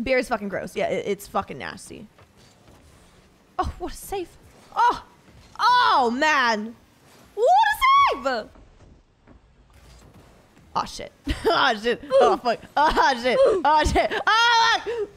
Beer is fucking gross. Yeah, it's fucking nasty. Oh, what a save. Oh! Oh, man! What a save! Oh, shit. Oh, shit. Oh, fuck. Oh, shit. Oh, shit. Oh, fuck!